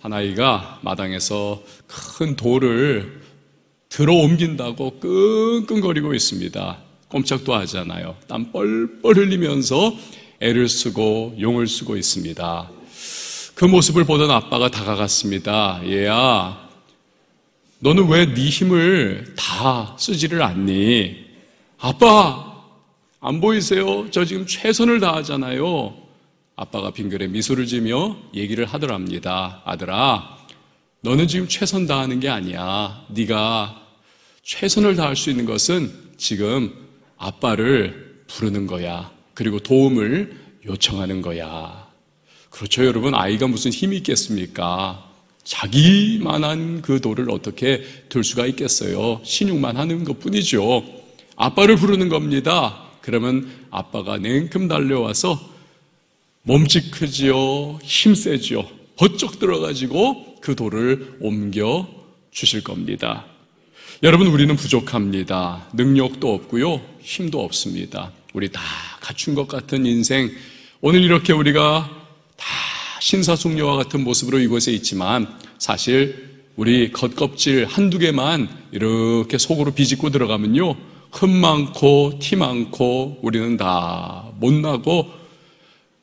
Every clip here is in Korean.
한 아이가 마당에서 큰 돌을 들어 옮긴다고 끙끙거리고 있습니다. 꼼짝도 하지 않아요. 땀 뻘뻘 흘리면서 애를 쓰고 용을 쓰고 있습니다. 그 모습을 보던 아빠가 다가갔습니다. 얘야, 너는 왜 네 힘을 다 쓰지를 않니? 아빠, 안 보이세요? 저 지금 최선을 다하잖아요. 아빠가 빙그레 미소를 지으며 얘기를 하더랍니다. 아들아, 너는 지금 최선 다하는 게 아니야. 네가 최선을 다할 수 있는 것은 지금 아빠를 부르는 거야. 그리고 도움을 요청하는 거야. 그렇죠, 여러분. 아이가 무슨 힘이 있겠습니까? 자기만한 그 돌을 어떻게 들 수가 있겠어요? 신용만 하는 것뿐이죠. 아빠를 부르는 겁니다. 그러면 아빠가 냉큼 달려와서 몸집 크지요, 힘 세지요, 버쩍 들어가지고 그 돌을 옮겨 주실 겁니다. 여러분, 우리는 부족합니다. 능력도 없고요, 힘도 없습니다. 우리 다 갖춘 것 같은 인생, 오늘 이렇게 우리가 다 신사숙녀와 같은 모습으로 이곳에 있지만, 사실 우리 겉껍질 한두 개만 이렇게 속으로 비집고 들어가면요, 흠 많고 티 많고 우리는 다 못나고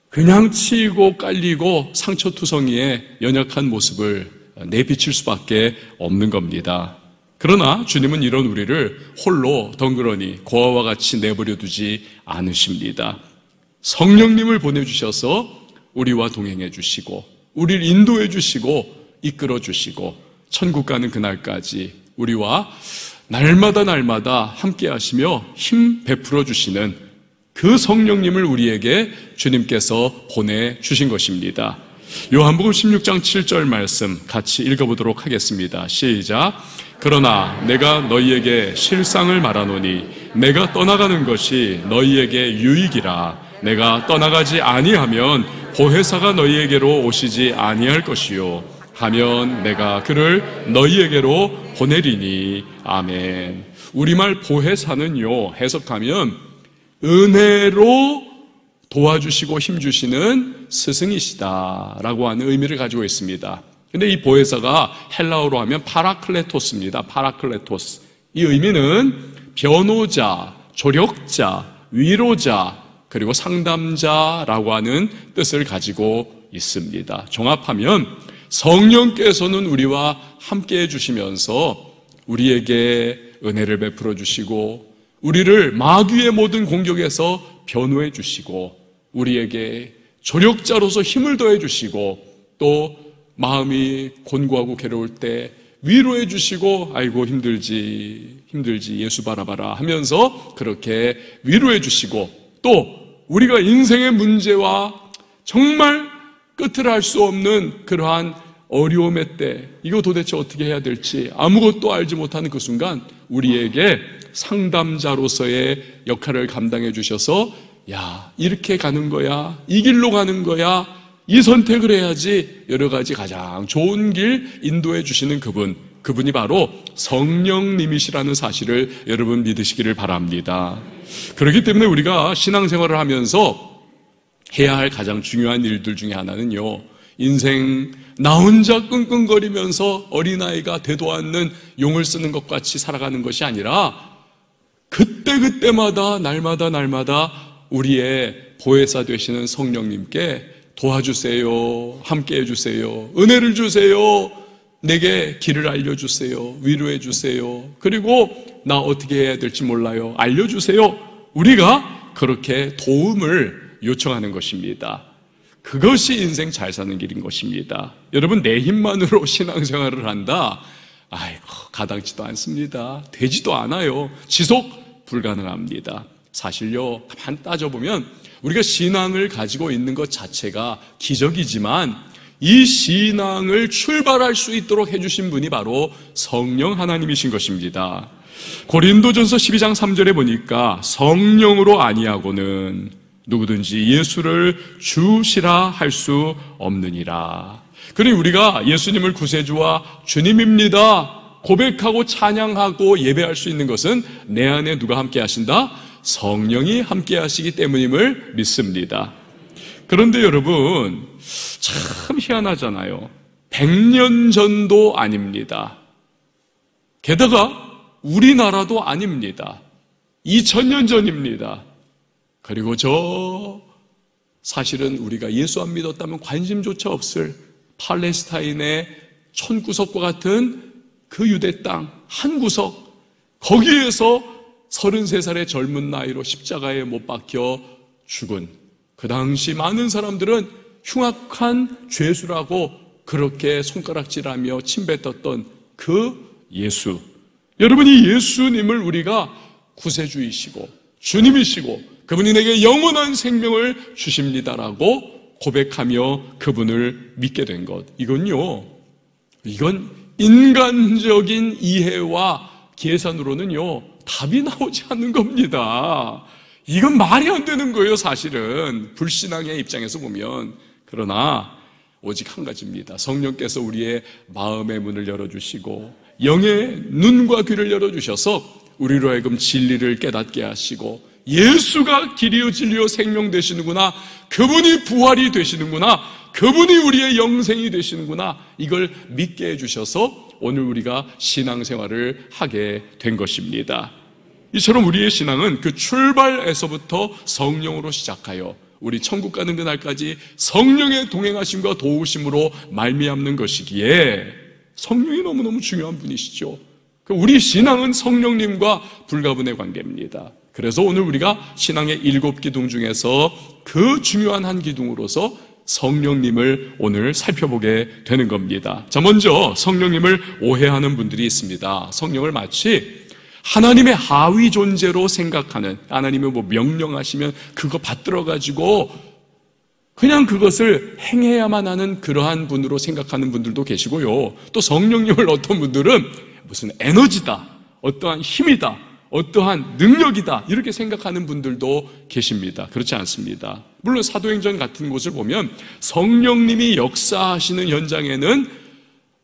그냥 치이고 깔리고 상처투성이의 연약한 모습을 내비칠 수밖에 없는 겁니다. 그러나 주님은 이런 우리를 홀로 덩그러니 고아와 같이 내버려 두지 않으십니다. 성령님을 보내주셔서 우리와 동행해 주시고, 우리를 인도해 주시고, 이끌어 주시고, 천국 가는 그날까지 우리와 날마다 함께 하시며 힘 베풀어 주시는 그 성령님을 우리에게 주님께서 보내주신 것입니다. 요한복음 16장 7절 말씀 같이 읽어보도록 하겠습니다. 시작! 그러나 내가 너희에게 실상을 말하노니 내가 떠나가는 것이 너희에게 유익이라. 내가 떠나가지 아니하면 보혜사가 너희에게로 오시지 아니할 것이요 하면 내가 그를 너희에게로 보내리니. 아멘. 우리말 보혜사는요, 해석하면 은혜로 도와주시고 힘주시는 스승이시다라고 하는 의미를 가지고 있습니다. 근데 이 보혜사가 헬라어로 하면 파라클레토스입니다. 파라클레토스. 이 의미는 변호자, 조력자, 위로자, 그리고 상담자라고 하는 뜻을 가지고 있습니다. 종합하면 성령께서는 우리와 함께해 주시면서 우리에게 은혜를 베풀어 주시고, 우리를 마귀의 모든 공격에서 변호해 주시고, 우리에게 조력자로서 힘을 더해 주시고, 또 마음이 곤고하고 괴로울 때 위로해 주시고, 아이고 힘들지 예수 바라봐라 하면서 그렇게 위로해 주시고, 또 우리가 인생의 문제와 정말 끝을 알 수 없는 그러한 어려움의 때, 이거 도대체 어떻게 해야 될지 아무것도 알지 못하는 그 순간 우리에게 상담자로서의 역할을 감당해 주셔서, 야, 이렇게 가는 거야, 이 길로 가는 거야, 이 선택을 해야지, 여러 가지 가장 좋은 길 인도해 주시는 그분이 바로 성령님이시라는 사실을 여러분 믿으시기를 바랍니다. 그렇기 때문에 우리가 신앙생활을 하면서 해야 할 가장 중요한 일들 중에 하나는요, 인생 나 혼자 끙끙거리면서 어린아이가 되도 않는 용을 쓰는 것 같이 살아가는 것이 아니라, 그때그때마다 날마다 우리의 보혜사 되시는 성령님께 도와주세요, 함께해 주세요, 은혜를 주세요, 내게 길을 알려주세요, 위로해 주세요, 그리고 나 어떻게 해야 될지 몰라요, 알려주세요, 우리가 그렇게 도움을 요청하는 것입니다. 그것이 인생 잘 사는 길인 것입니다. 여러분, 내 힘만으로 신앙생활을 한다? 아이고, 가당치도 않습니다. 되지도 않아요. 지속 불가능합니다. 사실요, 가만 따져보면 우리가 신앙을 가지고 있는 것 자체가 기적이지만, 이 신앙을 출발할 수 있도록 해주신 분이 바로 성령 하나님이신 것입니다. 고린도전서 12장 3절에 보니까 성령으로 아니하고는 누구든지 예수를 주시라 할 수 없느니라. 그러니 우리가 예수님을 구세주와 주님입니다 고백하고 찬양하고 예배할 수 있는 것은 내 안에 누가 함께 하신다? 성령이 함께 하시기 때문임을 믿습니다. 그런데 여러분, 참 희한하잖아요. 100년 전도 아닙니다. 게다가 우리나라도 아닙니다. 2000년 전입니다. 그리고 사실은 우리가 예수 안 믿었다면 관심조차 없을 팔레스타인의 천구석과 같은 그 유대 땅 한 구석, 거기에서 33살의 젊은 나이로 십자가에 못 박혀 죽은, 그 당시 많은 사람들은 흉악한 죄수라고 그렇게 손가락질하며 침뱉었던 그 예수, 여러분, 이 예수님을 우리가 구세주이시고 주님이시고 그분이 내게 영원한 생명을 주십니다라고 고백하며 그분을 믿게 된 것, 이건 인간적인 이해와 계산으로는요 답이 나오지 않는 겁니다. 이건 말이 안 되는 거예요. 사실은 불신앙의 입장에서 보면. 그러나 오직 한 가지입니다. 성령께서 우리의 마음의 문을 열어주시고 영의 눈과 귀를 열어주셔서 우리로 하여금 진리를 깨닫게 하시고, 예수가 길이요 진리요 생명 되시는구나, 그분이 부활이 되시는구나, 그분이 우리의 영생이 되시는구나, 이걸 믿게 해주셔서 오늘 우리가 신앙생활을 하게 된 것입니다. 이처럼 우리의 신앙은 그 출발에서부터 성령으로 시작하여 우리 천국 가는 그날까지 성령의 동행하심과 도우심으로 말미암는 것이기에 성령이 너무너무 중요한 분이시죠. 우리 신앙은 성령님과 불가분의 관계입니다. 그래서 오늘 우리가 신앙의 7기둥 중에서 그 중요한 한 기둥으로서 성령님을 오늘 살펴보게 되는 겁니다. 자, 먼저 성령님을 오해하는 분들이 있습니다. 성령을 마치 하나님의 하위 존재로 생각하는, 하나님이 뭐 명령하시면 그거 받들어가지고 그냥 그것을 행해야만 하는 그러한 분으로 생각하는 분들도 계시고요. 또 성령님을 어떤 분들은 무슨 에너지다, 어떠한 힘이다, 어떠한 능력이다, 이렇게 생각하는 분들도 계십니다. 그렇지 않습니다. 물론 사도행전 같은 곳을 보면 성령님이 역사하시는 현장에는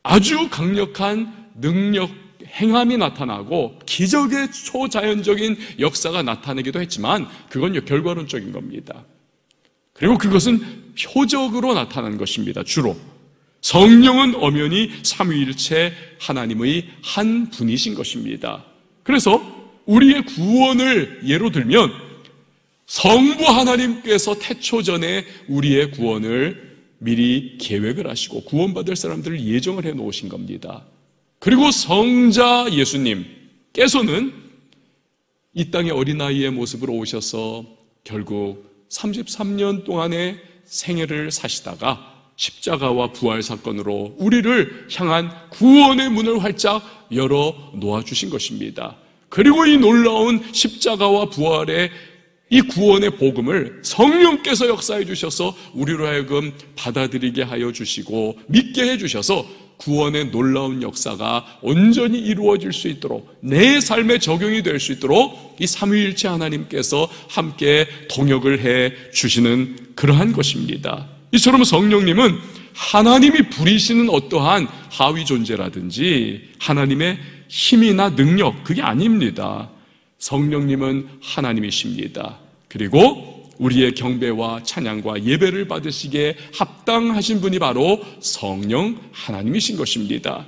아주 강력한 능력 행함이 나타나고 기적의 초자연적인 역사가 나타나기도 했지만 그건 결과론적인 겁니다. 그리고 그것은 표적으로 나타난 것입니다. 주로 성령은 엄연히 삼위일체 하나님의 한 분이신 것입니다. 그래서 우리의 구원을 예로 들면 성부 하나님께서 태초 전에 우리의 구원을 미리 계획을 하시고 구원받을 사람들을 예정을 해놓으신 겁니다. 그리고 성자 예수님께서는 이 땅의 어린아이의 모습으로 오셔서 결국 33년 동안의 생애를 사시다가 십자가와 부활 사건으로 우리를 향한 구원의 문을 활짝 열어 놓아주신 것입니다. 그리고 이 놀라운 십자가와 부활의 이 구원의 복음을 성령께서 역사해 주셔서 우리로 하여금 받아들이게 하여 주시고 믿게 해 주셔서 구원의 놀라운 역사가 온전히 이루어질 수 있도록, 내 삶에 적용이 될 수 있도록 이 삼위일체 하나님께서 함께 동역을 해 주시는 그러한 것입니다. 이처럼 성령님은 하나님이 부리시는 어떠한 하위 존재라든지 하나님의 힘이나 능력, 그게 아닙니다. 성령님은 하나님이십니다. 그리고 우리의 경배와 찬양과 예배를 받으시기에 합당하신 분이 바로 성령 하나님이신 것입니다.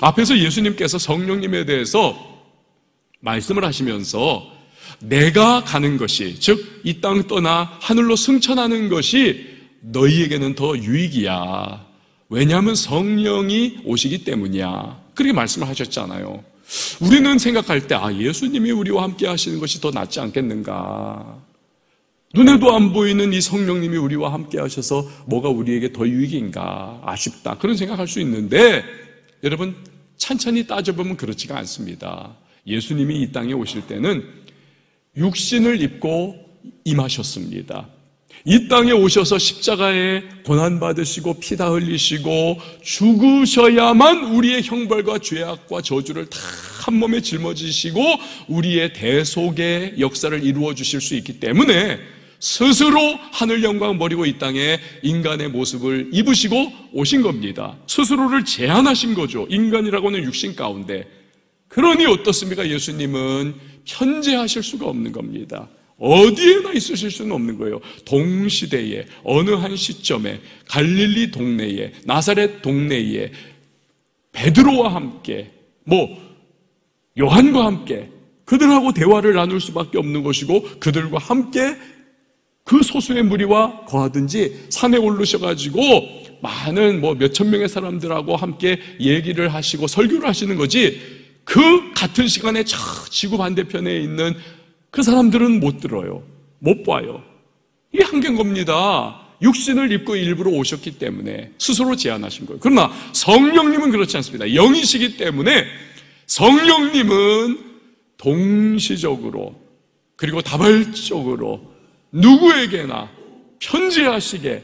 앞에서 예수님께서 성령님에 대해서 말씀을 하시면서 내가 가는 것이, 즉 이 땅 떠나 하늘로 승천하는 것이 너희에게는 더 유익이야, 왜냐하면 성령이 오시기 때문이야, 그렇게 말씀을 하셨잖아요. 우리는 생각할 때 예수님이 우리와 함께 하시는 것이 더 낫지 않겠는가, 눈에도 안 보이는 이 성령님이 우리와 함께 하셔서 뭐가 우리에게 더 유익인가, 아쉽다, 그런 생각할 수 있는데, 여러분 찬찬히 따져보면 그렇지가 않습니다. 예수님이 이 땅에 오실 때는 육신을 입고 임하셨습니다. 이 땅에 오셔서 십자가에 고난받으시고 피다 흘리시고 죽으셔야만 우리의 형벌과 죄악과 저주를 다 한 몸에 짊어지시고 우리의 대속의 역사를 이루어 주실 수 있기 때문에 스스로 하늘 영광 버리고 이 땅에 인간의 모습을 입으시고 오신 겁니다. 스스로를 제한하신 거죠. 인간이라고는 육신 가운데. 그러니 어떻습니까? 예수님은 편제하실 수가 없는 겁니다. 어디에나 있으실 수는 없는 거예요. 동시대에 어느 한 시점에 갈릴리 동네에 나사렛 동네에 베드로와 함께 요한과 함께 그들하고 대화를 나눌 수밖에 없는 것이고 그들과 함께 그 소수의 무리와 거하든지 산에 오르셔가지고 많은 몇천 명의 사람들하고 함께 얘기를 하시고 설교를 하시는 거지 그 같은 시간에 저 지구 반대편에 있는 그 사람들은 못 들어요. 못 봐요. 이게 한계인 겁니다. 육신을 입고 일부러 오셨기 때문에 스스로 제안하신 거예요. 그러나 성령님은 그렇지 않습니다. 영이시기 때문에 성령님은 동시적으로 그리고 다발적으로 누구에게나 편지하시게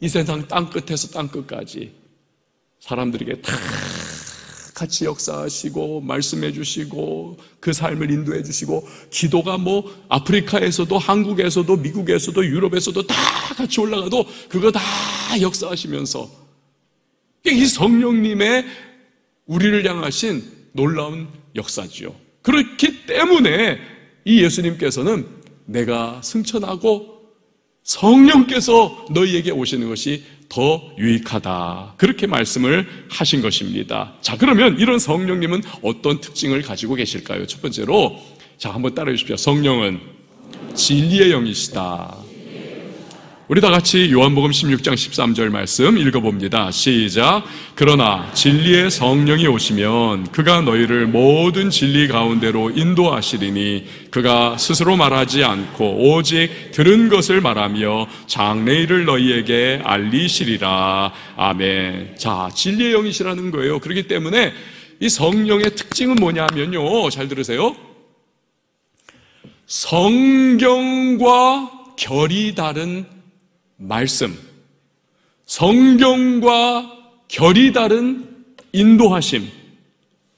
이 세상 땅끝에서 땅끝까지 사람들에게 다 같이 역사하시고 말씀해 주시고 그 삶을 인도해 주시고 기도가 아프리카에서도 한국에서도 미국에서도 유럽에서도 다 같이 올라가도 그거 다 역사하시면서 이 성령님의 우리를 향하신 놀라운 역사지요. 그렇기 때문에 이 예수님께서는 내가 승천하고 성령께서 너희에게 오시는 것이 더 유익하다 그렇게 말씀을 하신 것입니다. 자, 그러면 이런 성령님은 어떤 특징을 가지고 계실까요? 첫 번째로 한번 따라해 주십시오. 성령은 진리의 영이시다. 우리 다 같이 요한복음 16장 13절 말씀 읽어봅니다. 시작! 그러나 진리의 성령이 오시면 그가 너희를 모든 진리 가운데로 인도하시리니 그가 스스로 말하지 않고 오직 들은 것을 말하며 장래일을 너희에게 알리시리라. 아멘. 자, 진리의 영이시라는 거예요. 그렇기 때문에 이 성령의 특징은 뭐냐면요. 잘 들으세요. 성경과 결이 다른 말씀, 성경과 결이 다른 인도하심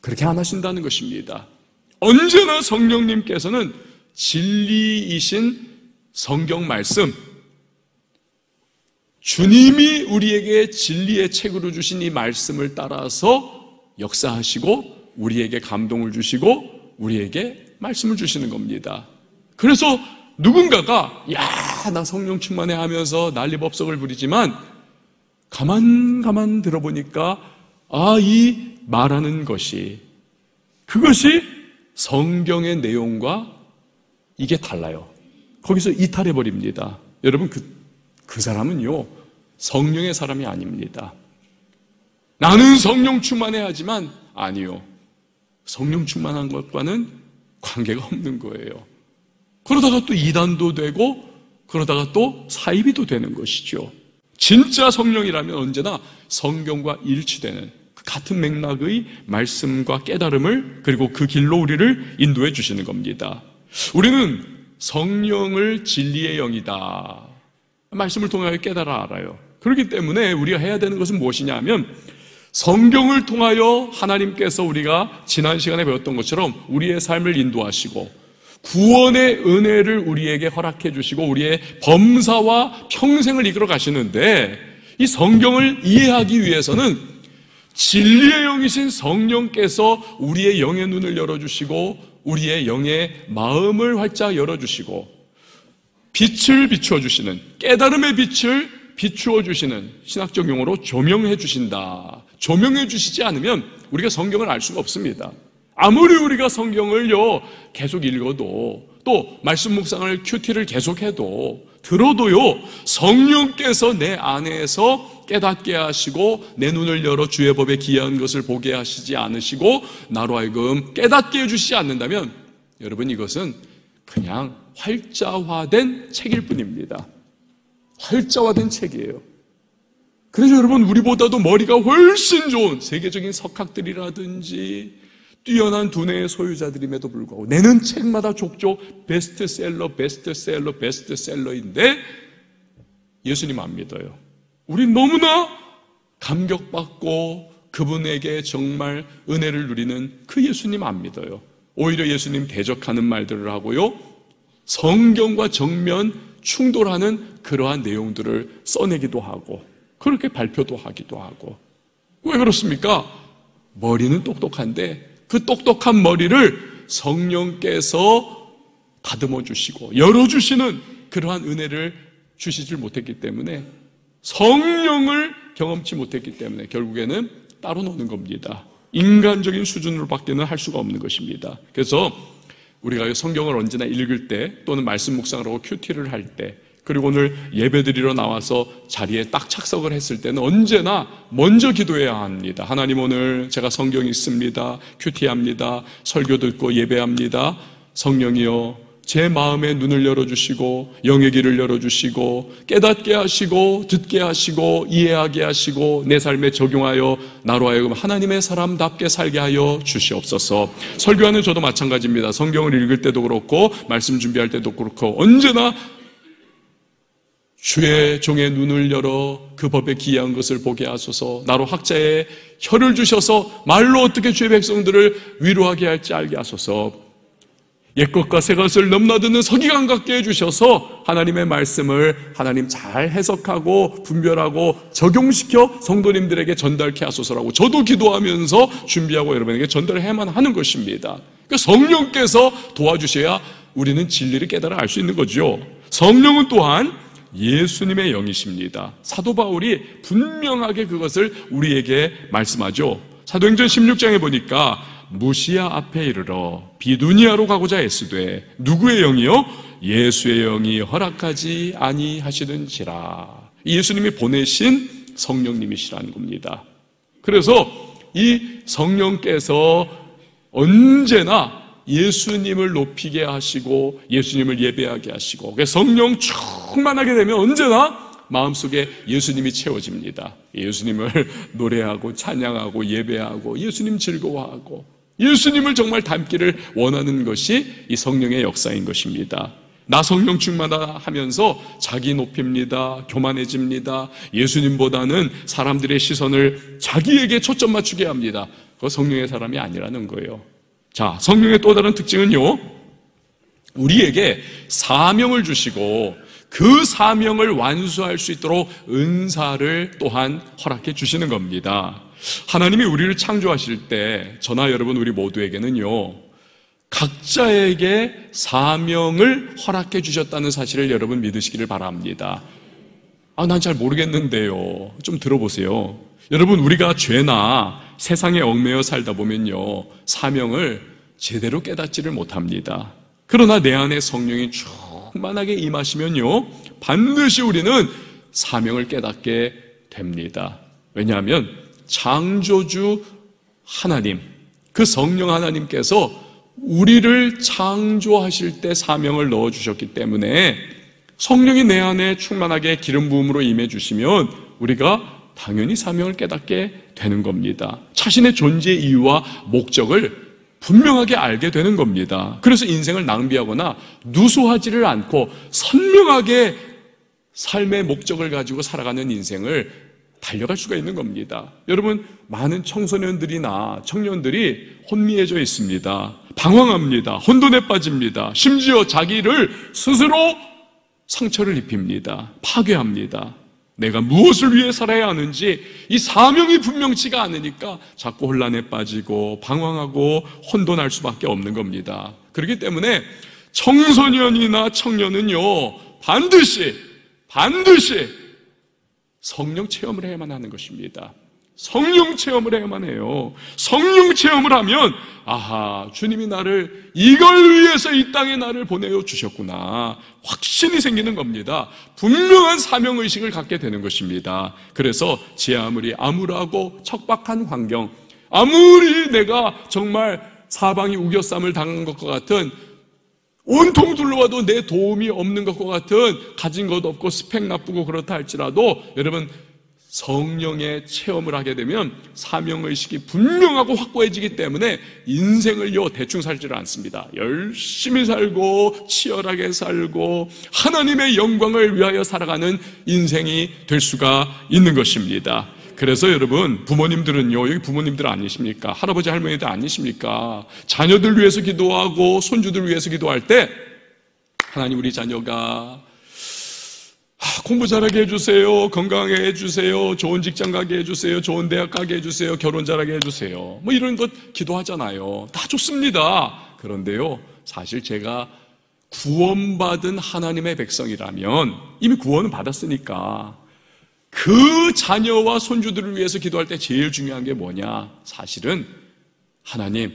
그렇게 안 하신다는 것입니다. 언제나 성령님께서는 진리이신 성경 말씀, 주님이 우리에게 진리의 책으로 주신 이 말씀을 따라서 역사하시고 우리에게 감동을 주시고 우리에게 말씀을 주시는 겁니다. 그래서 누군가가 나 성령 충만해 하면서 난리법석을 부리지만 가만 들어보니까 이 말하는 것이 그것이 성경의 내용과 이게 달라요. 거기서 이탈해버립니다. 여러분 그 사람은요 성령의 사람이 아닙니다. 나는 성령 충만해 하지만 아니요 성령 충만한 것과는 관계가 없는 거예요. 그러다가 또 이단도 되고 그러다가 또 사이비도 되는 것이죠. 진짜 성령이라면 언제나 성경과 일치되는 같은 맥락의 말씀과 깨달음을 그리고 그 길로 우리를 인도해 주시는 겁니다. 우리는 성령을 진리의 영이다 말씀을 통하여 깨달아 알아요. 그렇기 때문에 우리가 해야 되는 것은 무엇이냐 하면 성경을 통하여 하나님께서 우리가 지난 시간에 배웠던 것처럼 우리의 삶을 인도하시고 구원의 은혜를 우리에게 허락해 주시고 우리의 범사와 평생을 이끌어 가시는데 이 성경을 이해하기 위해서는 진리의 영이신 성령께서 우리의 영의 눈을 열어주시고 우리의 영의 마음을 활짝 열어주시고 빛을 비추어 주시는 깨달음의 빛을 비추어 주시는 신학적 용어로 조명해 주신다. 조명해 주시지 않으면 우리가 성경을 알 수가 없습니다. 아무리 우리가 성경을요 계속 읽어도 또 말씀 묵상을 큐티를 계속해도 들어도요 성령께서 내 안에서 깨닫게 하시고 내 눈을 열어 주의 법에 기이한 것을 보게 하시지 않으시고 나로 하여금 깨닫게 해주시지 않는다면 여러분 이것은 그냥 활자화된 책일 뿐입니다. 활자화된 책이에요. 그래서 여러분 우리보다도 머리가 훨씬 좋은 세계적인 석학들이라든지 뛰어난 두뇌의 소유자들임에도 불구하고 내는 책마다 족족 베스트셀러인데 예수님 안 믿어요. 우리 너무나 감격받고 그분에게 정말 은혜를 누리는 그 예수님 안 믿어요. 오히려 예수님 대적하는 말들을 하고요 성경과 정면 충돌하는 그러한 내용들을 써내기도 하고 그렇게 발표도 하기도 하고. 왜 그렇습니까? 머리는 똑똑한데 그 똑똑한 머리를 성령께서 다듬어 주시고 열어주시는 그러한 은혜를 주시질 못했기 때문에, 성령을 경험치 못했기 때문에 결국에는 따로 노는 겁니다. 인간적인 수준으로 밖에는 할 수가 없는 것입니다. 그래서 우리가 성경을 언제나 읽을 때, 또는 말씀 묵상을 하고 큐티를 할 때, 그리고 오늘 예배드리러 나와서 자리에 딱 착석을 했을 때는 언제나 먼저 기도해야 합니다. 하나님, 오늘 제가 성경 읽습니다. 큐티합니다. 설교 듣고 예배합니다. 성령이여, 제 마음의 눈을 열어주시고 영의 길을 열어주시고 깨닫게 하시고 듣게 하시고 이해하게 하시고 내 삶에 적용하여 나로 하여금 하나님의 사람답게 살게 하여 주시옵소서. 설교하는 저도 마찬가지입니다. 성경을 읽을 때도 그렇고 말씀 준비할 때도 그렇고 언제나 주의 종의 눈을 열어 그 법에 기이한 것을 보게 하소서. 나로 학자의 혀를 주셔서 말로 어떻게 주의 백성들을 위로하게 할지 알게 하소서. 옛것과 새것을 넘나드는 서기관 같게 해주셔서 하나님의 말씀을 하나님 잘 해석하고 분별하고 적용시켜 성도님들에게 전달케 하소서라고 저도 기도하면서 준비하고 여러분에게 전달해야만 하는 것입니다. 그러니까 성령께서 도와주셔야 우리는 진리를 깨달아 알 수 있는 거죠. 성령은 또한 예수님의 영이십니다. 사도 바울이 분명하게 그것을 우리에게 말씀하죠. 사도행전 16장에 보니까 무시야 앞에 이르러 비두니아로 가고자 애쓰되 누구의 영이요? 예수의 영이 허락하지 아니하시는지라. 예수님이 보내신 성령님이시라는 겁니다. 그래서 이 성령께서 언제나 예수님을 높이게 하시고 예수님을 예배하게 하시고, 성령 충만하게 되면 언제나 마음속에 예수님이 채워집니다. 예수님을 노래하고 찬양하고 예배하고 예수님 즐거워하고 예수님을 정말 닮기를 원하는 것이 이 성령의 역사인 것입니다. 나 성령 충만하면서 자기 높입니다. 교만해집니다. 예수님보다는 사람들의 시선을 자기에게 초점 맞추게 합니다. 그거 성령의 사람이 아니라는 거예요. 자, 성령의 또 다른 특징은요, 우리에게 사명을 주시고 그 사명을 완수할 수 있도록 은사를 또한 허락해 주시는 겁니다. 하나님이 우리를 창조하실 때 저나 여러분 우리 모두에게는요, 각자에게 사명을 허락해 주셨다는 사실을 여러분 믿으시기를 바랍니다. 아, 난 잘 모르겠는데요. 좀 들어보세요. 여러분, 우리가 죄나 세상에 얽매여 살다 보면요, 사명을 제대로 깨닫지를 못합니다. 그러나 내 안에 성령이 충만하게 임하시면요, 반드시 우리는 사명을 깨닫게 됩니다. 왜냐하면 창조주 하나님, 그 성령 하나님께서 우리를 창조하실 때 사명을 넣어주셨기 때문에 성령이 내 안에 충만하게 기름 부음으로 임해 주시면 우리가 당연히 사명을 깨닫게 되는 겁니다. 자신의 존재 이유와 목적을 분명하게 알게 되는 겁니다. 그래서 인생을 낭비하거나 누수하지를 않고 선명하게 삶의 목적을 가지고 살아가는 인생을 달려갈 수가 있는 겁니다. 여러분, 많은 청소년들이나 청년들이 혼미해져 있습니다. 방황합니다. 혼돈에 빠집니다. 심지어 자기를 스스로 상처를 입힙니다. 파괴합니다. 내가 무엇을 위해 살아야 하는지 이 사명이 분명치가 않으니까 자꾸 혼란에 빠지고 방황하고 혼돈할 수밖에 없는 겁니다. 그렇기 때문에 청소년이나 청년은요, 반드시 성령 체험을 해야만 하는 것입니다. 성령 체험을 해야만 해요. 성령 체험을 하면, 아하, 주님이 나를, 이걸 위해서 이 땅에 나를 보내어 주셨구나, 확신이 생기는 겁니다. 분명한 사명의식을 갖게 되는 것입니다. 그래서 제 아무리 암울하고 척박한 환경, 아무리 내가 정말 사방이 우겨쌈을 당한 것과 같은, 온통 둘러봐도 내 도움이 없는 것과 같은, 가진 것도 없고 스펙 나쁘고 그렇다 할지라도 여러분, 성령의 체험을 하게 되면 사명의식이 분명하고 확고해지기 때문에 인생을요, 대충 살지를 않습니다. 열심히 살고 치열하게 살고 하나님의 영광을 위하여 살아가는 인생이 될 수가 있는 것입니다. 그래서 여러분, 부모님들은요, 여기 부모님들 아니십니까? 할아버지 할머니들 아니십니까? 자녀들 위해서 기도하고 손주들 위해서 기도할 때, 하나님, 우리 자녀가 공부 잘하게 해주세요. 건강하게 해주세요. 좋은 직장 가게 해주세요. 좋은 대학 가게 해주세요. 결혼 잘하게 해주세요. 뭐 이런 것 기도하잖아요. 다 좋습니다. 그런데요, 사실 제가 구원받은 하나님의 백성이라면 이미 구원은 받았으니까 그 자녀와 손주들을 위해서 기도할 때 제일 중요한 게 뭐냐? 사실은 하나님,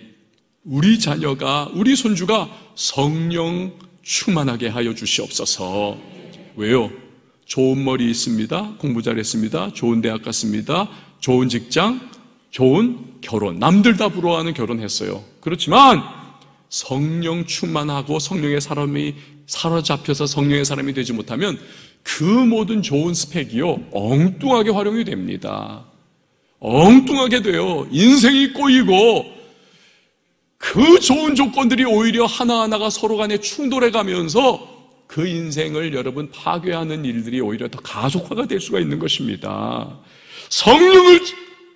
우리 자녀가, 우리 손주가 성령 충만하게 하여 주시옵소서. 왜요? 좋은 머리 있습니다. 공부 잘했습니다. 좋은 대학 갔습니다. 좋은 직장, 좋은 결혼. 남들 다 부러워하는 결혼했어요. 그렇지만 성령 충만하고 성령의 사람이 사로잡혀서 성령의 사람이 되지 못하면 그 모든 좋은 스펙이요, 엉뚱하게 활용이 됩니다. 엉뚱하게 돼요. 인생이 꼬이고 그 좋은 조건들이 오히려 하나하나가 서로 간에 충돌해 가면서 그 인생을 여러분 파괴하는 일들이 오히려 더 가속화가 될 수가 있는 것입니다. 성령을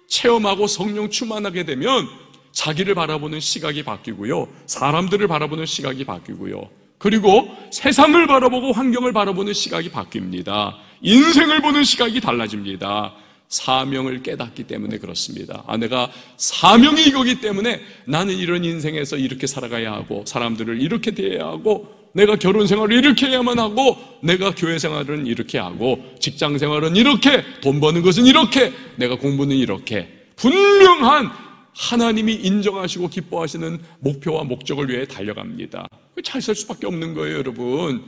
체험하고 성령 충만하게 되면 자기를 바라보는 시각이 바뀌고요, 사람들을 바라보는 시각이 바뀌고요, 그리고 세상을 바라보고 환경을 바라보는 시각이 바뀝니다. 인생을 보는 시각이 달라집니다. 사명을 깨닫기 때문에 그렇습니다. 아, 내가 사명이 이거기 때문에 나는 이런 인생에서 이렇게 살아가야 하고, 사람들을 이렇게 대해야 하고, 내가 결혼 생활을 이렇게 해야만 하고, 내가 교회 생활은 이렇게 하고, 직장 생활은 이렇게, 돈 버는 것은 이렇게, 내가 공부는 이렇게. 분명한 하나님이 인정하시고 기뻐하시는 목표와 목적을 위해 달려갑니다. 잘 살 수밖에 없는 거예요, 여러분.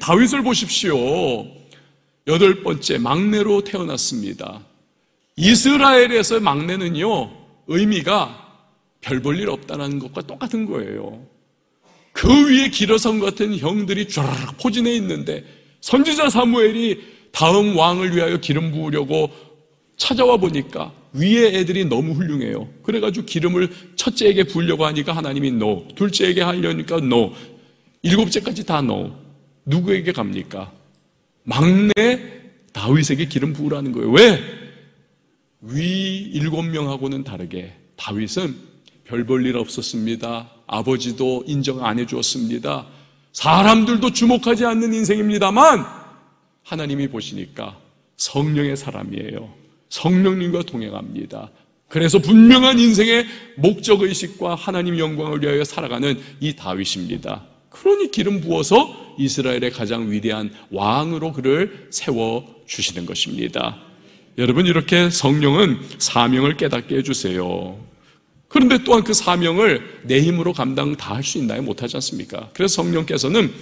다윗을 보십시오. 8번째 막내로 태어났습니다. 이스라엘에서 막내는요, 의미가 별 볼 일 없다는 것과 똑같은 거예요. 그 위에 기러성 같은 형들이 쫘라락 포진해 있는데 선지자 사무엘이 다음 왕을 위하여 기름 부으려고 찾아와 보니까 위에 애들이 너무 훌륭해요. 그래가지고 기름을 첫째에게 부으려고 하니까 하나님이 no, 둘째에게 하려니까 no, 7째까지 다 no. 누구에게 갑니까? 막내 다윗에게 기름 부으라는 거예요. 왜? 위 7명하고는 다르게 다윗은 별 볼 일 없었습니다. 아버지도 인정 안 해주었습니다. 사람들도 주목하지 않는 인생입니다만 하나님이 보시니까 성령의 사람이에요. 성령님과 동행합니다. 그래서 분명한 인생의 목적의식과 하나님 영광을 위하여 살아가는 이 다윗입니다. 그러니 기름 부어서 이스라엘의 가장 위대한 왕으로 그를 세워주시는 것입니다. 여러분, 이렇게 성령은 사명을 깨닫게 해주세요. 그런데 또한 그 사명을 내 힘으로 감당 다 할 수 있나요? 못하지 않습니까? 그래서 성령께서는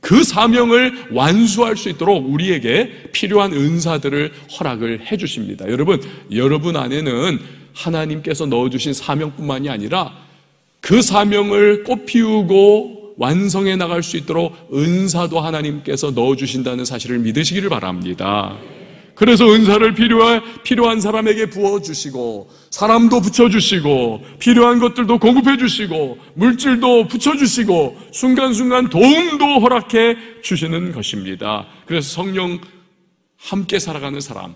그 사명을 완수할 수 있도록 우리에게 필요한 은사들을 허락을 해 주십니다. 여러분, 여러분 안에는 하나님께서 넣어주신 사명뿐만이 아니라 그 사명을 꽃피우고 완성해 나갈 수 있도록 은사도 하나님께서 넣어주신다는 사실을 믿으시기를 바랍니다. 그래서 은사를 필요한 사람에게 부어주시고, 사람도 붙여주시고, 필요한 것들도 공급해주시고, 물질도 붙여주시고, 순간순간 도움도 허락해 주시는 것입니다. 그래서 성령 함께 살아가는 사람,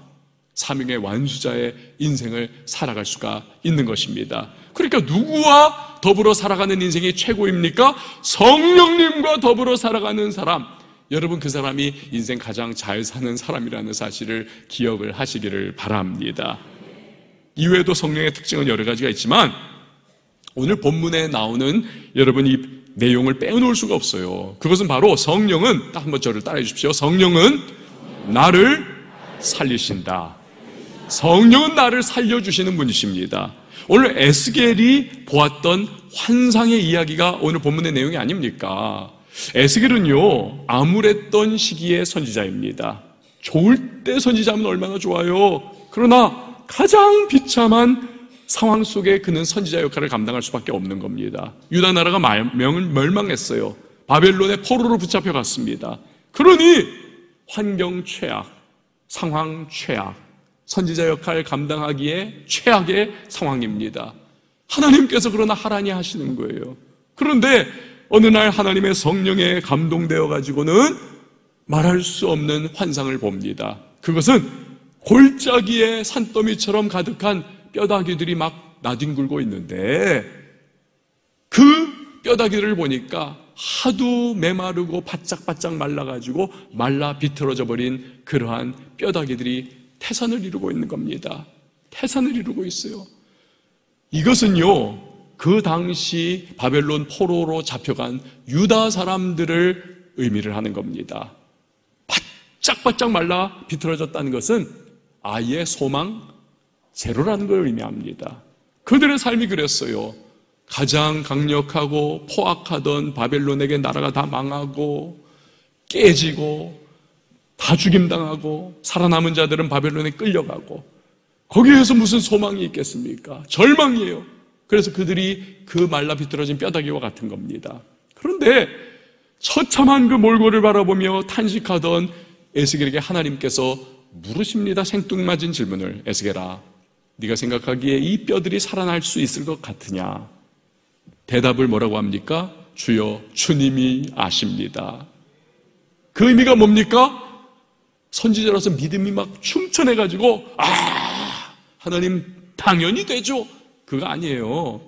사명의 완수자의 인생을 살아갈 수가 있는 것입니다. 그러니까 누구와 더불어 살아가는 인생이 최고입니까? 성령님과 더불어 살아가는 사람, 여러분 그 사람이 인생 가장 잘 사는 사람이라는 사실을 기억을 하시기를 바랍니다. 이외에도 성령의 특징은 여러 가지가 있지만 오늘 본문에 나오는 여러분 이 내용을 빼놓을 수가 없어요. 그것은 바로 성령은, 딱 한번 저를 따라해 주십시오. 성령은 나를 살리신다. 성령은 나를 살려주시는 분이십니다. 오늘 에스겔이 보았던 환상의 이야기가 오늘 본문의 내용이 아닙니까? 에스겔은요, 암울했던 시기의 선지자입니다. 좋을 때 선지자면 얼마나 좋아요. 그러나 가장 비참한 상황 속에 그는 선지자 역할을 감당할 수밖에 없는 겁니다. 유다 나라가 멸망했어요. 바벨론의 포로로 붙잡혀 갔습니다. 그러니 환경 최악, 상황 최악, 선지자 역할을 감당하기에 최악의 상황입니다. 하나님께서 그러나 하라니 하시는 거예요. 그런데 어느 날 하나님의 성령에 감동되어 가지고는 말할 수 없는 환상을 봅니다. 그것은 골짜기에 산더미처럼 가득한 뼈다귀들이 막 나뒹굴고 있는데 그 뼈다귀를 보니까 하도 메마르고 바짝바짝 말라가지고 말라 비틀어져 버린 그러한 뼈다귀들이 태산을 이루고 있는 겁니다. 태산을 이루고 있어요. 이것은요, 그 당시 바벨론 포로로 잡혀간 유다 사람들을 의미를 하는 겁니다. 바짝바짝 말라 비틀어졌다는 것은 아예 소망 제로라는 걸 의미합니다. 그들의 삶이 그랬어요. 가장 강력하고 포악하던 바벨론에게 나라가 다 망하고 깨지고 다 죽임당하고 살아남은 자들은 바벨론에 끌려가고 거기에서 무슨 소망이 있겠습니까? 절망이에요. 그래서 그들이 그 말라 비틀어진 뼈다귀와 같은 겁니다. 그런데 처참한 그 몰골을 바라보며 탄식하던 에스겔에게 하나님께서 물으십니다. 생뚱맞은 질문을. 에스겔아, 네가 생각하기에 이 뼈들이 살아날 수 있을 것 같으냐? 대답을 뭐라고 합니까? 주여, 주님이 아십니다. 그 의미가 뭡니까? 선지자로서 믿음이 막 충천해가지고 하나님 당연히 되죠. 그거 아니에요.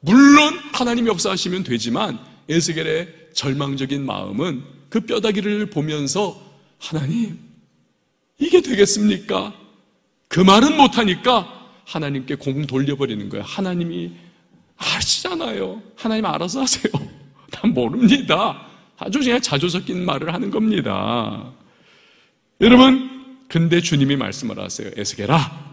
물론 하나님 역사하시면 되지만 에스겔의 절망적인 마음은 그 뼈다귀를 보면서 하나님, 이게 되겠습니까? 그 말은 못하니까 하나님께 공 돌려버리는 거예요. 하나님이 아시잖아요. 하나님 알아서 하세요. 난 모릅니다. 아주 그냥 자조 섞인 말을 하는 겁니다. 여러분, 근데 주님이 말씀을 하세요. 에스겔아,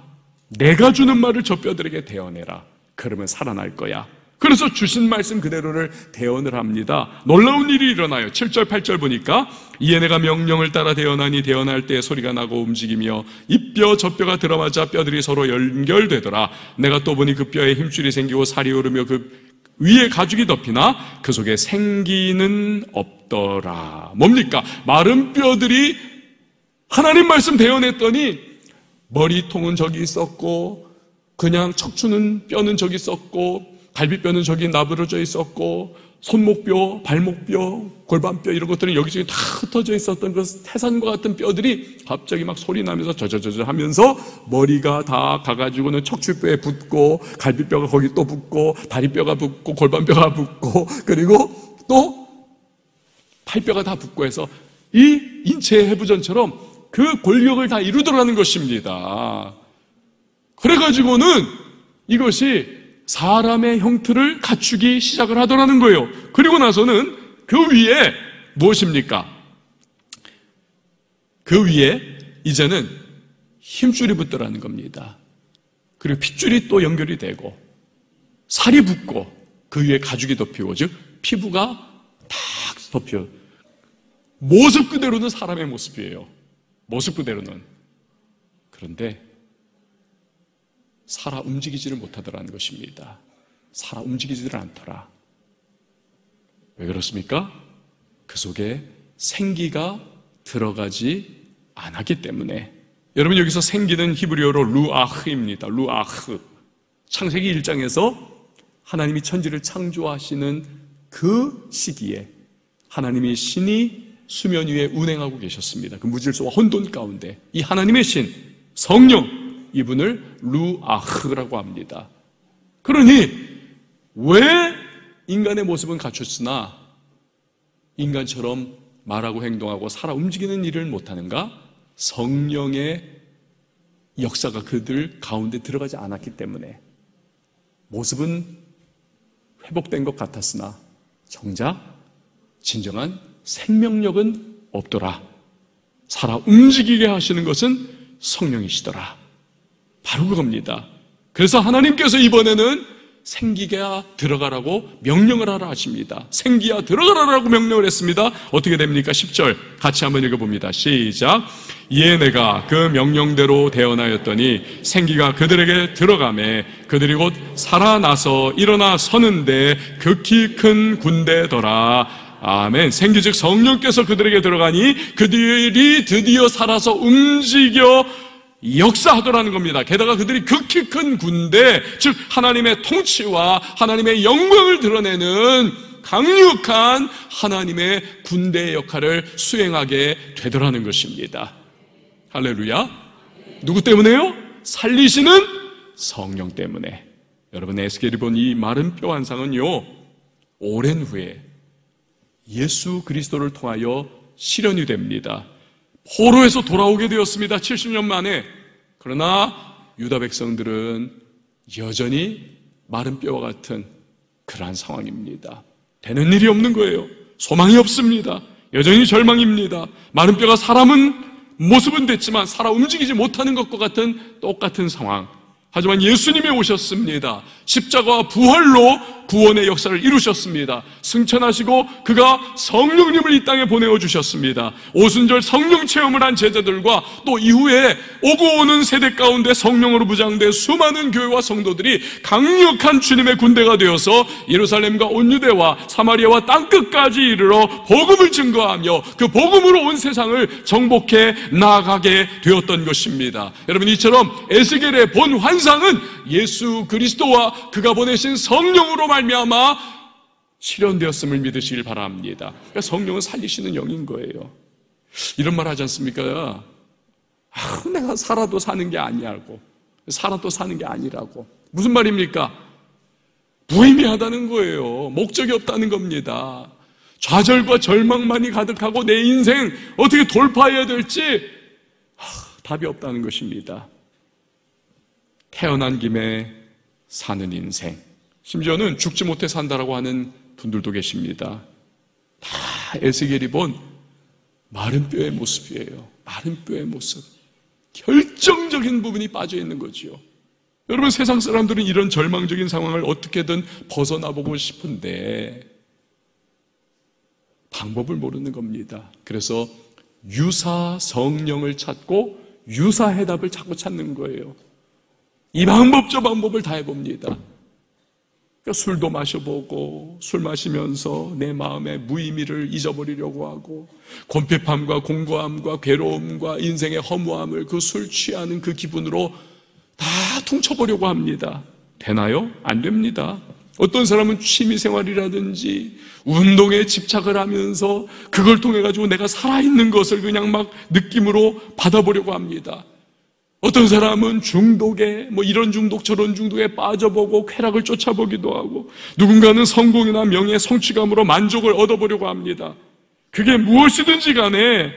내가 주는 말을 저 뼈들에게 대언해라. 그러면 살아날 거야. 그래서 주신 말씀 그대로를 대언을 합니다. 놀라운 일이 일어나요. 7절, 8절 보니까 이에 내가 명령을 따라 대언하니 대언할 때 소리가 나고 움직이며 이 뼈, 저 뼈가 들어맞아 뼈들이 서로 연결되더라. 내가 또 보니 그 뼈에 힘줄이 생기고 살이 오르며 그 위에 가죽이 덮이나 그 속에 생기는 없더라. 뭡니까? 마른 뼈들이 하나님 말씀 대언했더니 머리통은 저기 있었고 그냥 척추는 뼈는 저기 있었고 갈비뼈는 저기 나부러져 있었고 손목뼈, 발목뼈, 골반뼈 이런 것들은 여기저기 다 흩어져 있었던 그 태산과 같은 뼈들이 갑자기 막 소리 나면서 저저저저 하면서 머리가 다 가가지고는 척추뼈에 붙고 갈비뼈가 거기 또 붙고 다리뼈가 붙고 골반뼈가 붙고 그리고 또 팔뼈가 다 붙고 해서 이 인체의 해부전처럼 그 골격을 다 이루더라는 것입니다. 그래가지고는 이것이 사람의 형태를 갖추기 시작을 하더라는 거예요. 그리고 나서는 그 위에 무엇입니까? 그 위에 이제는 힘줄이 붙더라는 겁니다. 그리고 핏줄이 또 연결이 되고 살이 붙고 그 위에 가죽이 덮이고 즉 피부가 탁 덮여 모습 그대로는 사람의 모습이에요. 모습 그대로는. 그런데 살아 움직이지를 못하더라는 것입니다. 살아 움직이지를 않더라. 왜 그렇습니까? 그 속에 생기가 들어가지 않았기 때문에. 여러분, 여기서 생기는 히브리어로 루아흐입니다. 루아흐. 창세기 1장에서 하나님이 천지를 창조하시는 그 시기에 하나님이 신이 수면 위에 운행하고 계셨습니다. 그 무질서와 혼돈 가운데 이 하나님의 신, 성령, 이분을 루아흐라고 합니다. 그러니 왜 인간의 모습은 갖췄으나 인간처럼 말하고 행동하고 살아 움직이는 일을 못하는가? 성령의 역사가 그들 가운데 들어가지 않았기 때문에 모습은 회복된 것 같았으나 정작 진정한 생명력은 없더라. 살아 움직이게 하시는 것은 성령이시더라. 바로 그겁니다. 그래서 하나님께서 이번에는 생기가 들어가라고 명령을 하라 하십니다. 생기야 들어가라라고 명령을 했습니다. 어떻게 됩니까? 10절 같이 한번 읽어봅니다. 시작. 이에 내가 그 명령대로 대언하였더니 생기가 그들에게 들어가매 그들이 곧 살아나서 일어나 서는데 극히 큰 군대더라. 아멘. 생기즉 성령께서 그들에게 들어가니 그들이 드디어 살아서 움직여 역사하더라는 겁니다. 게다가 그들이 극히 큰 군대, 즉 하나님의 통치와 하나님의 영광을 드러내는 강력한 하나님의 군대의 역할을 수행하게 되더라는 것입니다. 할렐루야. 누구 때문에요? 살리시는 성령 때문에. 여러분, 에스겔이 본 이 마른 뼈 환상은요, 오랜 후에 예수 그리스도를 통하여 실현이 됩니다. 포로에서 돌아오게 되었습니다. 70년 만에. 그러나 유다 백성들은 여전히 마른 뼈와 같은 그러한 상황입니다. 되는 일이 없는 거예요. 소망이 없습니다. 여전히 절망입니다. 마른 뼈가 사람은 모습은 됐지만 살아 움직이지 못하는 것과 같은 똑같은 상황. 하지만 예수님이 오셨습니다. 십자가와 부활로 구원의 역사를 이루셨습니다. 승천하시고 그가 성령님을 이 땅에 보내어주셨습니다. 오순절 성령 체험을 한 제자들과 또 이후에 오고 오는 세대 가운데 성령으로 부장된 수많은 교회와 성도들이 강력한 주님의 군대가 되어서 예루살렘과 온유대와 사마리아와 땅끝까지 이르러 복음을 증거하며 그 복음으로 온 세상을 정복해 나아가게 되었던 것입니다. 여러분, 이처럼 에스겔의 본 환상은 예수 그리스도와 그가 보내신 성령으로 말미암아 실현되었음을 믿으시길 바랍니다. 그러니까 성령은 살리시는 영인 거예요. 이런 말 하지 않습니까? 내가 살아도 사는 게 아니라고. 살아도 사는 게 아니라고. 무슨 말입니까? 무의미하다는 거예요. 목적이 없다는 겁니다. 좌절과 절망만이 가득하고 내 인생 어떻게 돌파해야 될지 답이 없다는 것입니다. 태어난 김에 사는 인생, 심지어는 죽지 못해 산다라고 하는 분들도 계십니다. 다 에스겔이 본 마른 뼈의 모습이에요. 마른 뼈의 모습. 결정적인 부분이 빠져있는 거지요. 여러분, 세상 사람들은 이런 절망적인 상황을 어떻게든 벗어나보고 싶은데 방법을 모르는 겁니다. 그래서 유사 성령을 찾고 유사 해답을 자꾸 찾는 거예요. 이 방법 저 방법을 다 해봅니다. 술도 마셔보고 술 마시면서 내 마음의 무의미를 잊어버리려고 하고 곤핍함과 공고함과 괴로움과 인생의 허무함을 그 술 취하는 그 기분으로 다 퉁쳐보려고 합니다. 되나요? 안 됩니다. 어떤 사람은 취미생활이라든지 운동에 집착을 하면서 그걸 통해 가지고 내가 살아있는 것을 그냥 막 느낌으로 받아보려고 합니다. 어떤 사람은 중독에 이런 중독 저런 중독에 빠져보고 쾌락을 쫓아보기도 하고, 누군가는 성공이나 명예, 성취감으로 만족을 얻어보려고 합니다. 그게 무엇이든지 간에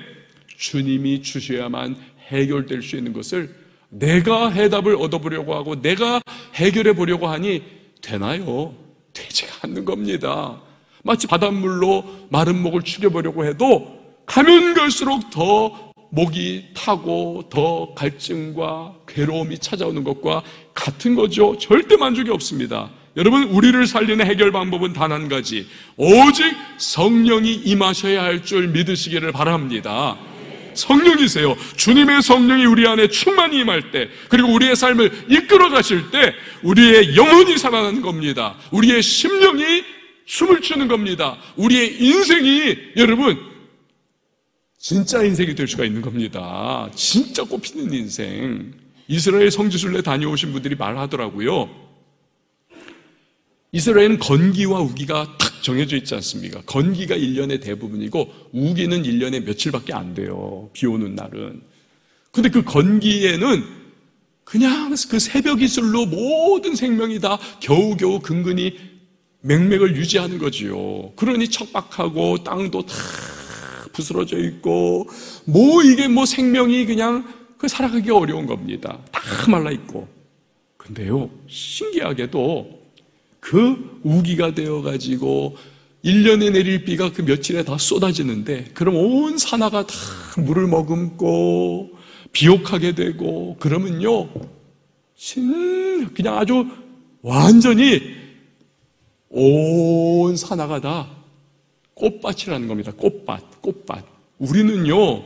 주님이 주셔야만 해결될 수 있는 것을 내가 해답을 얻어보려고 하고 내가 해결해 보려고 하니 되나요? 되지가 않는 겁니다. 마치 바닷물로 마른 목을 축여보려고 해도 가면 갈수록 더 목이 타고 더 갈증과 괴로움이 찾아오는 것과 같은 거죠. 절대 만족이 없습니다. 여러분, 우리를 살리는 해결 방법은 단 한 가지. 오직 성령이 임하셔야 할 줄 믿으시기를 바랍니다. 성령이세요. 주님의 성령이 우리 안에 충만히 임할 때, 그리고 우리의 삶을 이끌어 가실 때 우리의 영혼이 살아나는 겁니다. 우리의 심령이 춤을 추는 겁니다. 우리의 인생이, 여러분, 진짜 인생이 될 수가 있는 겁니다. 진짜 꽃피는 인생. 이스라엘 성지순례 다녀오신 분들이 말하더라고요. 이스라엘은 건기와 우기가 탁 정해져 있지 않습니까? 건기가 1년의 대부분이고 우기는 1년에 며칠밖에 안 돼요. 비 오는 날은. 근데 그 건기에는 그냥 그 새벽 이슬로 모든 생명이 다 겨우겨우 근근히 맹맥을 유지하는 거지요. 그러니 척박하고 땅도 다 부스러져 있고 이게 생명이 그냥 살아가기가 어려운 겁니다. 다 말라 있고. 근데요, 신기하게도 그 우기가 되어가지고 1년에 내릴 비가 그 며칠에 다 쏟아지는데, 그럼 온 산하가 다 물을 머금고 비옥하게 되고 그러면요, 그냥 아주 완전히 온 산하가 다 꽃밭이라는 겁니다. 꽃밭, 꽃밭. 우리는요,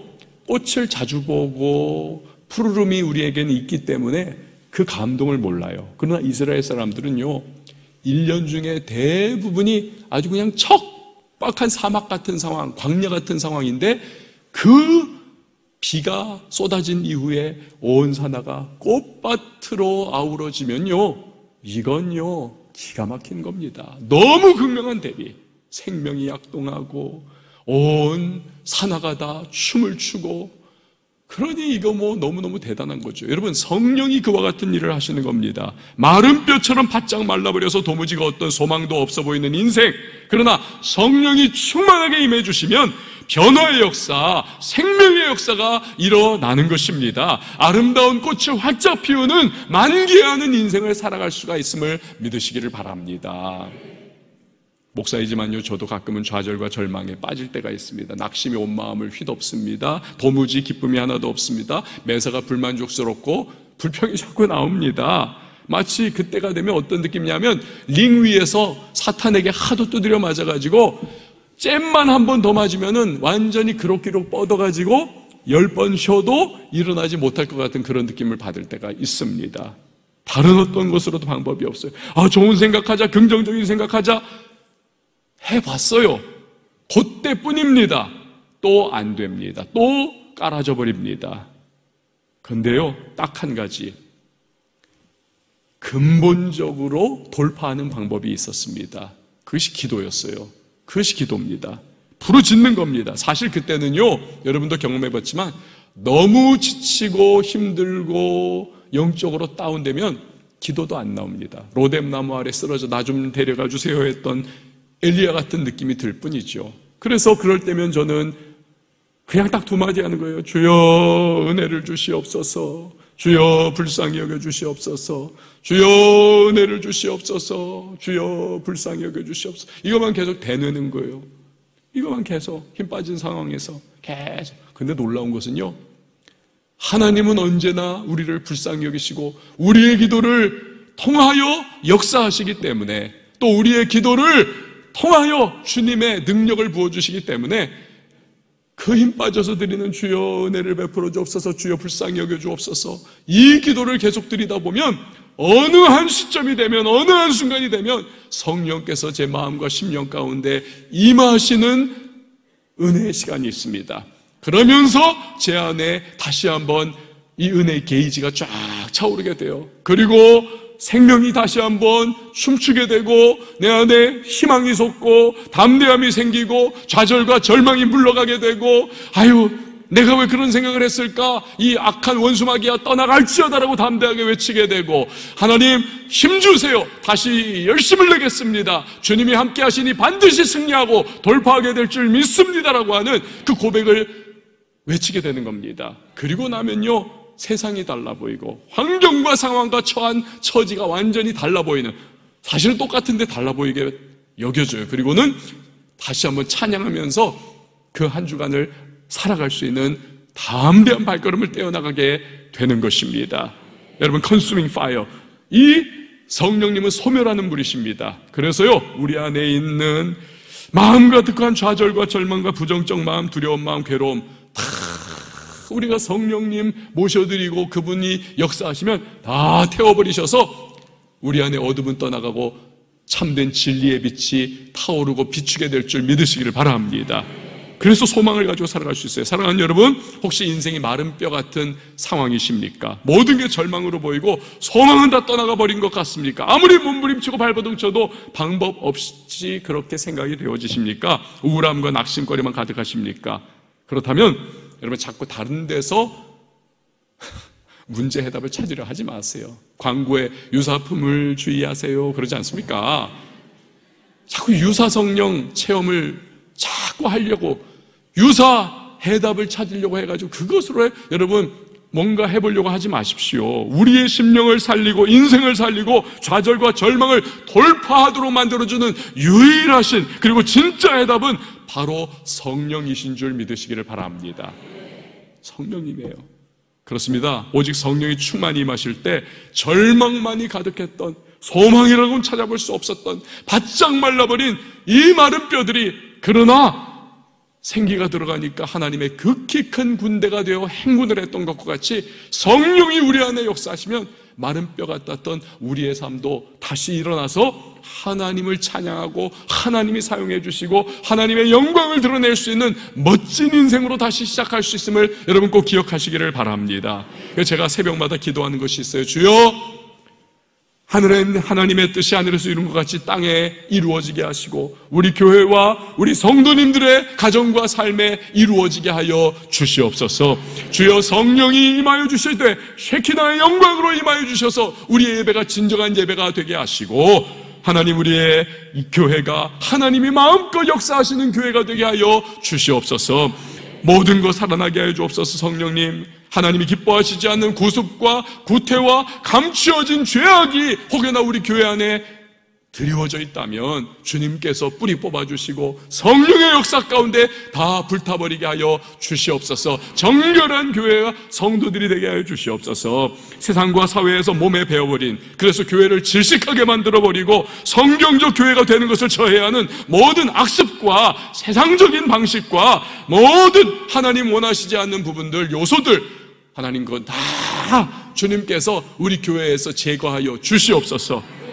꽃을 자주 보고 푸르름이 우리에게는 있기 때문에 그 감동을 몰라요. 그러나 이스라엘 사람들은요, 1년 중에 대부분이 아주 그냥 척박한 사막 같은 상황, 광야 같은 상황인데 그 비가 쏟아진 이후에 온 산하가 꽃밭으로 아우러지면요, 이건요, 기가 막힌 겁니다. 너무 극명한 대비. 생명이 약동하고 온 산하가 다 춤을 추고, 그러니 이거 너무너무 대단한 거죠. 여러분, 성령이 그와 같은 일을 하시는 겁니다. 마른 뼈처럼 바짝 말라버려서 도무지가 어떤 소망도 없어 보이는 인생, 그러나 성령이 충만하게 임해 주시면 변화의 역사, 생명의 역사가 일어나는 것입니다. 아름다운 꽃을 활짝 피우는 만개하는 인생을 살아갈 수가 있음을 믿으시기를 바랍니다. 목사이지만요, 저도 가끔은 좌절과 절망에 빠질 때가 있습니다. 낙심이 온 마음을 휘덮습니다. 도무지 기쁨이 하나도 없습니다. 매사가 불만족스럽고 불평이 자꾸 나옵니다. 마치 그때가 되면 어떤 느낌이냐면 링 위에서 사탄에게 하도 두드려 맞아가지고 잼만 한 번 더 맞으면은 완전히 그럭저럭 뻗어가지고 10번 쉬어도 일어나지 못할 것 같은 그런 느낌을 받을 때가 있습니다. 다른 어떤 것으로도 방법이 없어요. 아, 좋은 생각하자, 긍정적인 생각하자 해봤어요. 그때뿐입니다. 또 안 됩니다. 또 깔아져 버립니다. 근데요, 딱 한 가지 근본적으로 돌파하는 방법이 있었습니다. 그것이 기도였어요. 그것이 기도입니다. 부르짖는 겁니다. 사실 그때는요, 여러분도 경험해봤지만 너무 지치고 힘들고 영적으로 다운되면 기도도 안 나옵니다. 로뎀나무 아래 쓰러져 나 좀 데려가 주세요 했던 엘리야 같은 느낌이 들 뿐이죠. 그래서 그럴 때면 저는 그냥 딱 두 마디 하는 거예요. 주여 은혜를 주시옵소서, 주여 불쌍히 여겨주시옵소서, 주여 은혜를 주시옵소서, 주여 불쌍히 여겨주시옵소서. 이것만 계속 되뇌는 거예요. 이것만 계속 힘 빠진 상황에서 계속. 근데 놀라운 것은요, 하나님은 언제나 우리를 불쌍히 여기시고 우리의 기도를 통하여 역사하시기 때문에, 또 우리의 기도를 통하여 주님의 능력을 부어주시기 때문에 그 힘 빠져서 드리는 주여 은혜를 베풀어 주옵소서, 주여 불쌍히 여겨 주옵소서, 이 기도를 계속 드리다 보면 어느 한 시점이 되면, 어느 한 순간이 되면 성령께서 제 마음과 심령 가운데 임하시는 은혜의 시간이 있습니다. 그러면서 제 안에 다시 한번 이 은혜의 게이지가 쫙 차오르게 돼요. 그리고 생명이 다시 한번 춤추게 되고, 내 안에 희망이 솟고 담대함이 생기고 좌절과 절망이 물러가게 되고, 아유 내가 왜 그런 생각을 했을까, 이 악한 원수마귀야 떠나갈지어다라고 담대하게 외치게 되고, 하나님 힘주세요, 다시 열심을 내겠습니다, 주님이 함께 하시니 반드시 승리하고 돌파하게 될 줄 믿습니다라고 하는 그 고백을 외치게 되는 겁니다. 그리고 나면요, 세상이 달라 보이고 환경과 상황과 처한 처지가 완전히 달라 보이는, 사실은 똑같은데 달라 보이게 여겨져요. 그리고는 다시 한번 찬양하면서 그 한 주간을 살아갈 수 있는 담대한 발걸음을 떼어나가게 되는 것입니다. 여러분, 컨수밍 파이어, 이 성령님은 소멸하는 불이십니다. 그래서요, 우리 안에 있는 마음과 득한 좌절과 절망과 부정적 마음, 두려운 마음, 괴로움 다 우리가 성령님 모셔드리고 그분이 역사하시면 다 태워버리셔서 우리 안에 어둠은 떠나가고 참된 진리의 빛이 타오르고 비추게 될 줄 믿으시기를 바랍니다. 그래서 소망을 가지고 살아갈 수 있어요. 사랑하는 여러분, 혹시 인생이 마른 뼈 같은 상황이십니까? 모든 게 절망으로 보이고 소망은 다 떠나가 버린 것 같습니까? 아무리 몸부림치고 발버둥 쳐도 방법 없이 그렇게 생각이 되어지십니까? 우울함과 낙심거리만 가득하십니까? 그렇다면 여러분, 자꾸 다른 데서 문제 해답을 찾으려 하지 마세요. 광고에 유사품을 주의하세요, 그러지 않습니까? 자꾸 유사 성령 체험을 자꾸 하려고, 유사 해답을 찾으려고 해가지고 그것으로 여러분 뭔가 해보려고 하지 마십시오. 우리의 심령을 살리고 인생을 살리고 좌절과 절망을 돌파하도록 만들어주는 유일하신, 그리고 진짜 해답은 바로 성령이신 줄 믿으시기를 바랍니다. 성령님이에요. 그렇습니다. 오직 성령이 충만히 임하실 때 절망만이 가득했던, 소망이라고는 찾아볼 수 없었던, 바짝 말라버린 이 마른 뼈들이 그러나 생기가 들어가니까 하나님의 극히 큰 군대가 되어 행군을 했던 것과 같이, 성령이 우리 안에 역사하시면 마른 뼈 같았던 우리의 삶도 다시 일어나서 하나님을 찬양하고 하나님이 사용해 주시고 하나님의 영광을 드러낼 수 있는 멋진 인생으로 다시 시작할 수 있음을 여러분 꼭 기억하시기를 바랍니다. 제가 새벽마다 기도하는 것이 있어요. 주여, 하나님의 뜻이 하늘에서 이룬 것 같이 땅에 이루어지게 하시고 우리 교회와 우리 성도님들의 가정과 삶에 이루어지게 하여 주시옵소서. 주여, 성령이 임하여 주실 때 쉐키나의 영광으로 임하여 주셔서 우리의 예배가 진정한 예배가 되게 하시고, 하나님 우리의 이 교회가 하나님이 마음껏 역사하시는 교회가 되게 하여 주시옵소서. 모든 것 살아나게 하여 주옵소서. 성령님, 하나님이 기뻐하시지 않는 구습과 구태와 감추어진 죄악이 혹여나 우리 교회 안에 드리워져 있다면 주님께서 뿌리 뽑아주시고 성령의 역사 가운데 다 불타버리게 하여 주시옵소서. 정결한 교회와 성도들이 되게 하여 주시옵소서. 세상과 사회에서 몸에 배어버린, 그래서 교회를 질식하게 만들어버리고 성경적 교회가 되는 것을 저해하는 모든 악습과 세상적인 방식과 모든 하나님 원하시지 않는 부분들, 요소들, 하나님 그건 다 주님께서 우리 교회에서 제거하여 주시옵소서.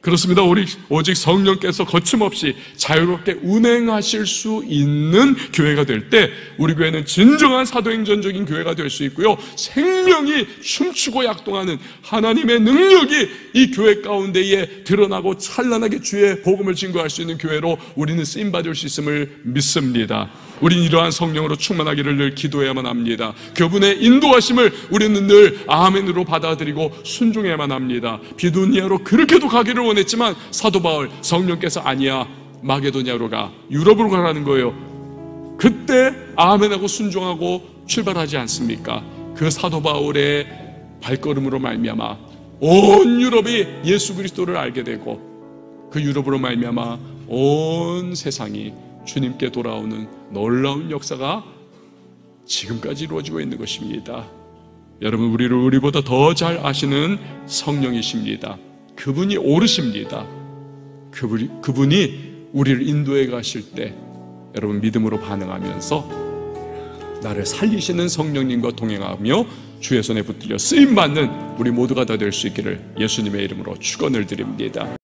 그렇습니다. 우리 오직 성령께서 거침없이 자유롭게 운행하실 수 있는 교회가 될 때 우리 교회는 진정한 사도행전적인 교회가 될 수 있고요, 생명이 춤추고 약동하는 하나님의 능력이 이 교회 가운데에 드러나고 찬란하게 주의 복음을 증거할 수 있는 교회로 우리는 쓰임받을 수 있음을 믿습니다. 우린 이러한 성령으로 충만하기를 늘 기도해야만 합니다. 교분의 인도하심을 우리는 늘 아멘으로 받아들이고 순종해야만 합니다. 비두니아로 그렇게도 가기를 원했지만 사도바울, 성령께서 아니야 마게도냐로 가, 유럽으로 가라는 거예요. 그때 아멘하고 순종하고 출발하지 않습니까? 그 사도바울의 발걸음으로 말미암아 온 유럽이 예수 그리스도를 알게 되고, 그 유럽으로 말미암아 온 세상이 주님께 돌아오는 놀라운 역사가 지금까지 이루어지고 있는 것입니다. 여러분, 우리를 우리보다 더 잘 아시는 성령이십니다. 그분이 오르십니다. 그분이 우리를 인도해 가실 때 여러분 믿음으로 반응하면서 나를 살리시는 성령님과 동행하며 주의 손에 붙들려 쓰임받는 우리 모두가 다 될 수 있기를 예수님의 이름으로 축원을 드립니다.